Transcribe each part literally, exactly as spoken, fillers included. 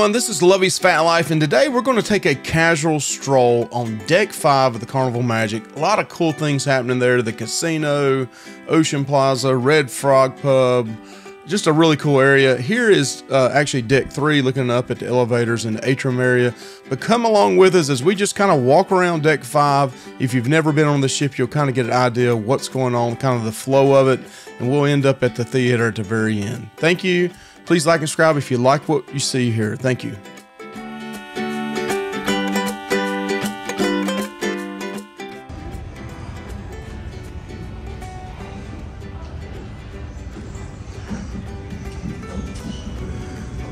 everyone, this is Luvy's Fat Life, and today we're going to take a casual stroll on deck five of the Carnival Magic. A lot of cool things happening there, the casino, Ocean Plaza, Red Frog Pub, just a really cool area. Here is uh, actually deck three, looking up at the elevators and the atrium area. But come along with us as we just kind of walk around deck five. If you've never been on the ship, you'll kind of get an idea of what's going on, kind of the flow of it, and we'll end up at the theater at the very end. Thank you. Please like and subscribe if you like what you see here. Thank you.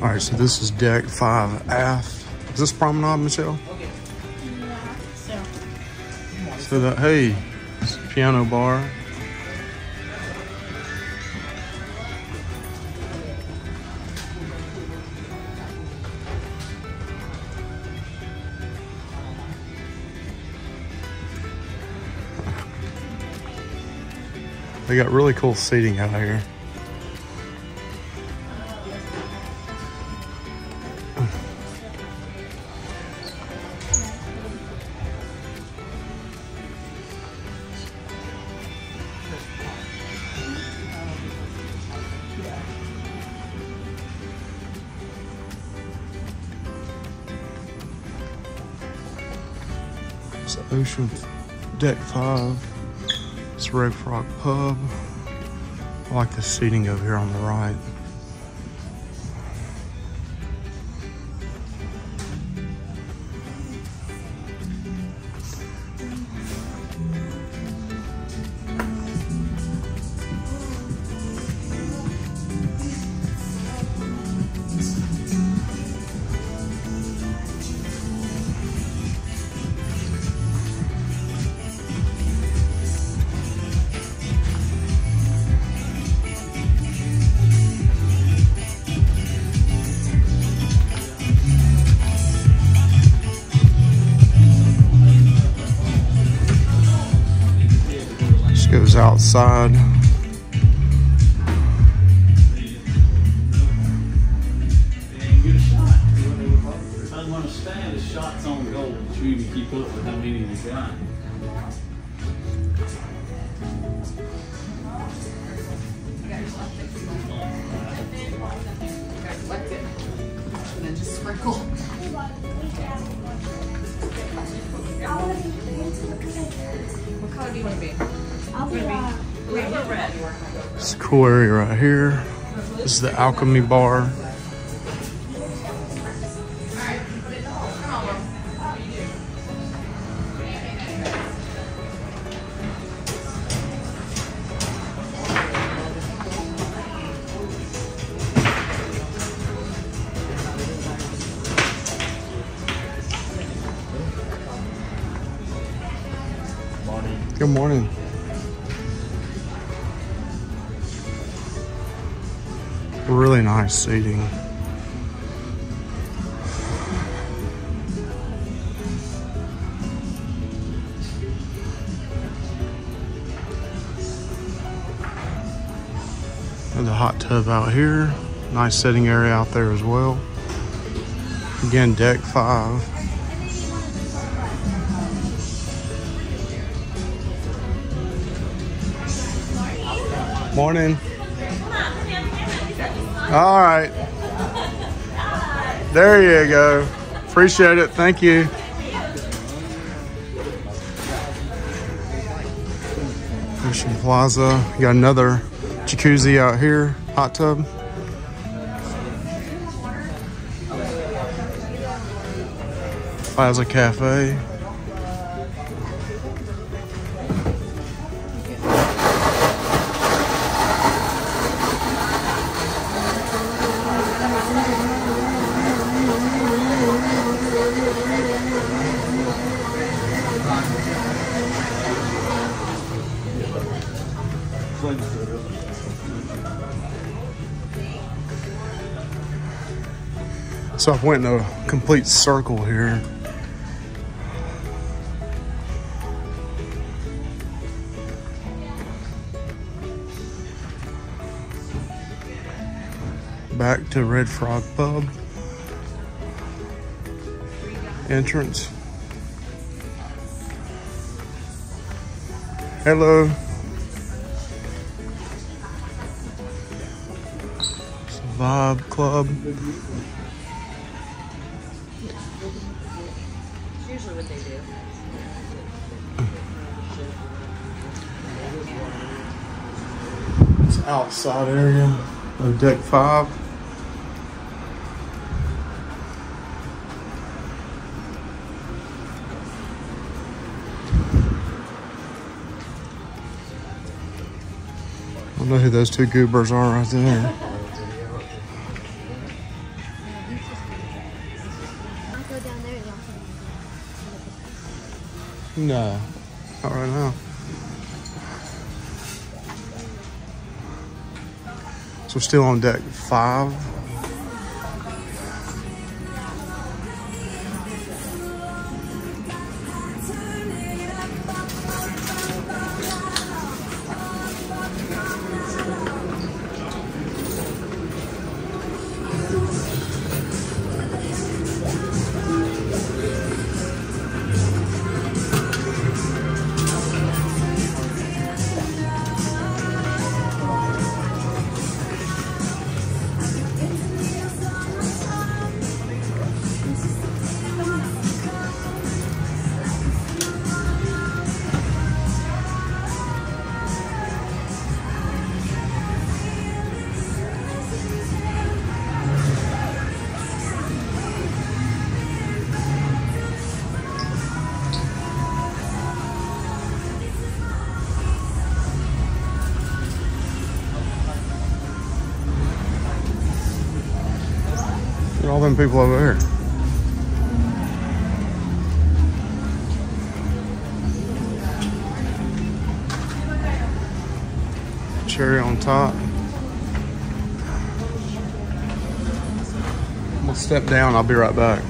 All right, so this is deck five F. Is this Promenade, Michelle? Okay. Yeah, so. So that, hey, it's a piano bar. They got really cool seating out here. It's the Ocean, deck five. It's Red Frog Pub. I like the seating over here on the right. Goes outside. What color do you want to be? It's a cool area right here. This is the Alchemy Bar. Good morning. Really nice seating. And the hot tub out here. Nice sitting area out there as well. Again, deck five. Morning. All right. There you go. Appreciate it. Thank you. Ocean Plaza. You got another jacuzzi out here. Hot tub. Plaza Cafe. So I've went in a complete circle here. Back to Red Frog Pub. entrance. Hello. It's Vibe Club. Usually what they do. It's outside area of deck five. I don't know who those two goobers are right there. No, not right now. So we're still on deck five. All them people over here. Cherry on top. I'm gonna step down, I'll be right back.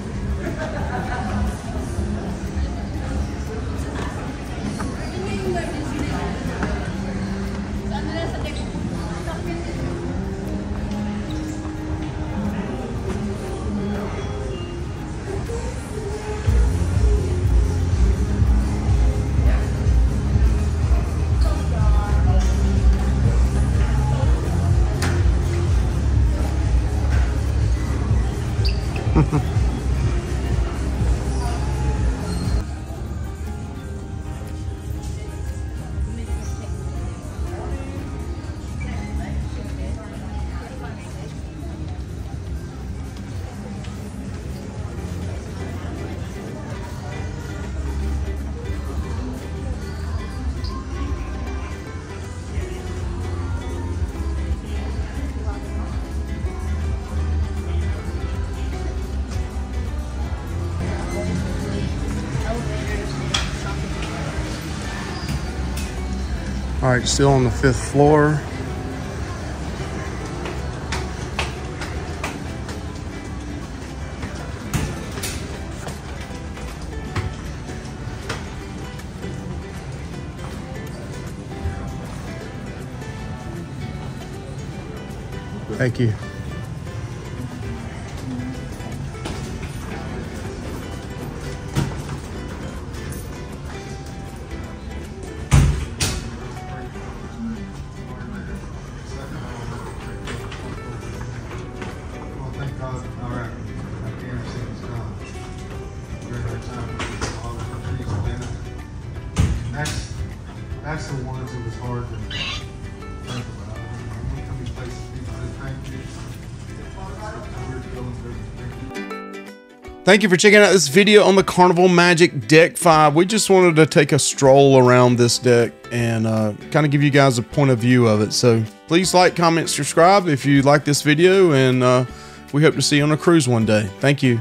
All right, still on the fifth floor. Thank you. Thank you for checking out this video on the Carnival Magic Deck five. We just wanted to take a stroll around this deck and uh, kind of give you guys a point of view of it. So please like, comment, subscribe if you like this video, and uh, we hope to see you on a cruise one day. Thank you.